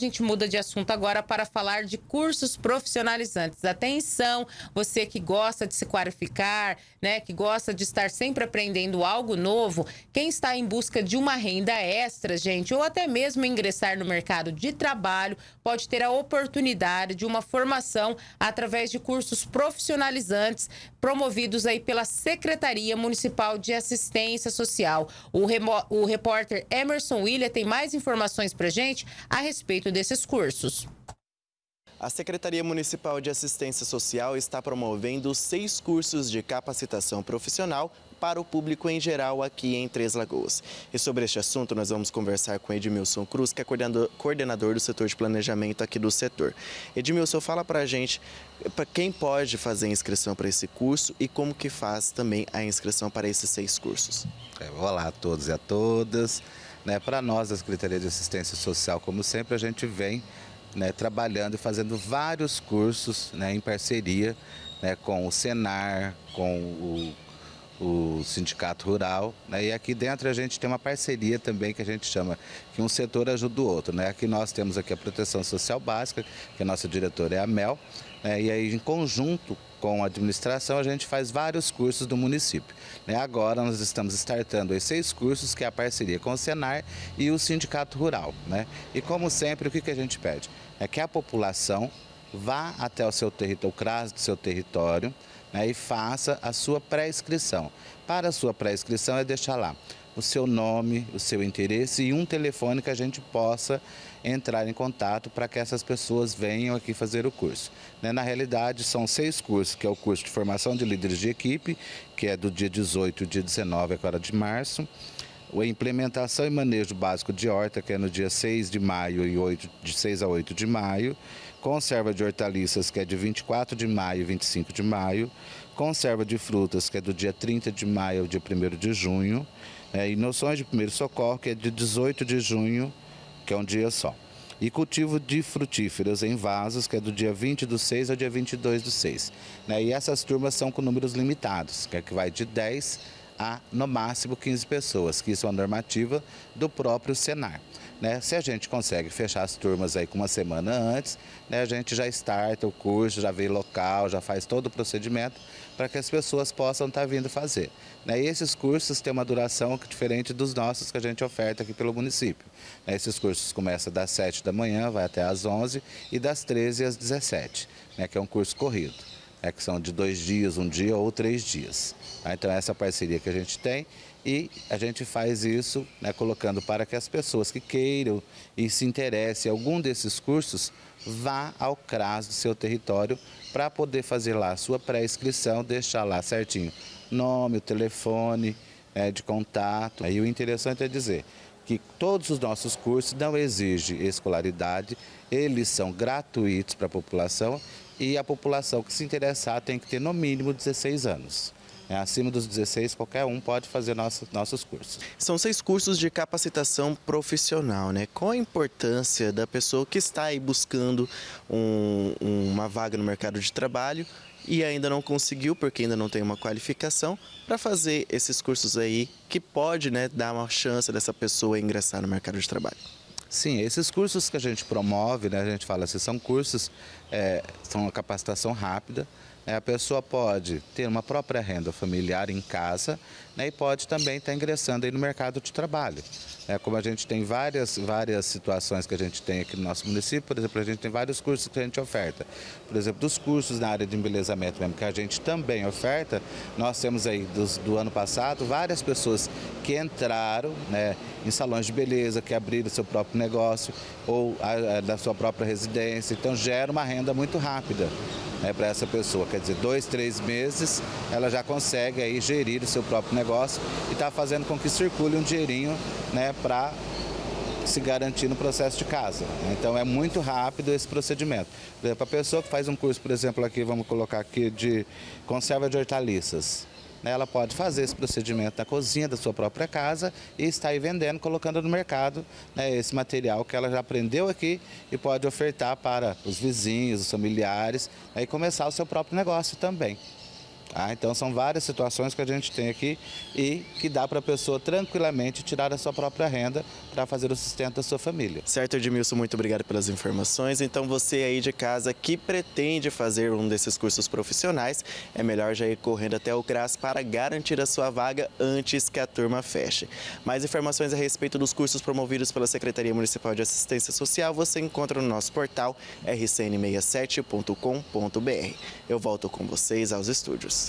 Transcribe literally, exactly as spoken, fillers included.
gente muda de assunto agora para falar de cursos profissionalizantes. Atenção, você que gosta de se qualificar, né, que gosta de estar sempre aprendendo algo novo, quem está em busca de uma renda extra, gente, ou até mesmo ingressar no mercado de trabalho, pode ter a oportunidade de uma formação através de cursos profissionalizantes promovidos aí pela Secretaria Municipal de Assistência Social. O, remo... o repórter Emerson William tem mais informações para gente a respeito desses cursos. A Secretaria Municipal de Assistência Social está promovendo seis cursos de capacitação profissional para o público em geral aqui em Três Lagoas. E sobre este assunto nós vamos conversar com Edmilson Cruz, que é coordenador do setor de planejamento aqui do setor. Edmilson, fala para a gente para quem pode fazer inscrição para esse curso e como que faz também a inscrição para esses seis cursos. Olá a todos e a todas. Né, para nós, da Secretaria de Assistência Social, como sempre, a gente vem, né, trabalhando e fazendo vários cursos, né, em parceria, né, com o SENAR, com o, o Sindicato Rural, né, e aqui dentro a gente tem uma parceria também que a gente chama que um setor ajuda o outro, né? Aqui nós temos aqui a Proteção Social Básica, que a nossa diretora é a MEL, né, e aí em conjunto com a administração a gente faz vários cursos do município, né? Agora nós estamos startando esses seis cursos, que é a parceria com o SENAR e o Sindicato Rural, né? E como sempre, o que, que a gente pede? É que a população vá até o seu território, o CRAS do seu território, né, e faça a sua pré-inscrição. Para a sua pré-inscrição é deixar lá o seu nome, o seu interesse e um telefone que a gente possa entrar em contato para que essas pessoas venham aqui fazer o curso. Né? Na realidade, são seis cursos, que é o curso de formação de líderes de equipe, que é do dia dezoito e dia dezenove, agora de março. A implementação e manejo básico de horta, que é no dia seis de maio e oito, de seis a oito de maio. Conserva de hortaliças, que é de vinte e quatro de maio e vinte e cinco de maio. Conserva de frutas, que é do dia trinta de maio ao dia primeiro de junho. É, e noções de primeiro socorro, que é de dezoito de junho, que é um dia só. E cultivo de frutíferas em vasos, que é do dia vinte do seis ao dia vinte e dois do seis. Né? E essas turmas são com números limitados, que é que vai de dez a, no máximo, quinze pessoas, que isso é uma normativa do próprio SENAR. Né? Se a gente consegue fechar as turmas aí com uma semana antes, né, a gente já starta o curso, já vê local, já faz todo o procedimento para que as pessoas possam estar vindo fazer. Né? E esses cursos têm uma duração diferente dos nossos que a gente oferta aqui pelo município. Né? Esses cursos começam das sete da manhã, vai até às onze e das treze às dezessete, né, que é um curso corrido. É que são de dois dias, um dia ou três dias. Tá? Então, essa é a parceria que a gente tem e a gente faz isso, né, colocando para que as pessoas que queiram e se interessem em algum desses cursos, vá ao CRAS do seu território para poder fazer lá a sua pré-inscrição, deixar lá certinho nome, o telefone, é, de contato. E o interessante é dizer que todos os nossos cursos não exigem escolaridade, eles são gratuitos para a população e a população que se interessar tem que ter no mínimo dezesseis anos. É, acima dos dezesseis, qualquer um pode fazer nossos, nossos cursos. São seis cursos de capacitação profissional, né? Qual a importância da pessoa que está aí buscando um, uma vaga no mercado de trabalho e ainda não conseguiu, porque ainda não tem uma qualificação, para fazer esses cursos aí que pode, né, dar uma chance dessa pessoa ingressar no mercado de trabalho? Sim, esses cursos que a gente promove, né, a gente fala assim, são cursos, é, são uma capacitação rápida. A pessoa pode ter uma própria renda familiar em casa, né, e pode também estar ingressando aí no mercado de trabalho. É, como a gente tem várias, várias situações que a gente tem aqui no nosso município, por exemplo, a gente tem vários cursos que a gente oferta. Por exemplo, dos cursos na área de embelezamento mesmo, que a gente também oferta, nós temos aí dos, do ano passado várias pessoas que entraram, né, em salões de beleza, que abriram seu próprio negócio ou a, a, da sua própria residência, então gera uma renda muito rápida. É para essa pessoa, quer dizer, dois, três meses, ela já consegue aí gerir o seu próprio negócio e está fazendo com que circule um dinheirinho, né, para se garantir no processo de casa. Então é muito rápido esse procedimento. Para a pessoa que faz um curso, por exemplo, aqui, vamos colocar aqui de conserva de hortaliças, ela pode fazer esse procedimento na cozinha da sua própria casa e está aí vendendo, colocando no mercado, né, esse material que ela já aprendeu aqui e pode ofertar para os vizinhos, os familiares, né, e começar o seu próprio negócio também. Tá? Então são várias situações que a gente tem aqui e que dá para a pessoa tranquilamente tirar a sua própria renda para fazer o sustento da sua família. Certo, Edmilson, muito obrigado pelas informações. Então você aí de casa que pretende fazer um desses cursos profissionais, é melhor já ir correndo até o CRAS para garantir a sua vaga antes que a turma feche. Mais informações a respeito dos cursos promovidos pela Secretaria Municipal de Assistência Social você encontra no nosso portal r c n sessenta e sete ponto com ponto br. Eu volto com vocês aos estúdios.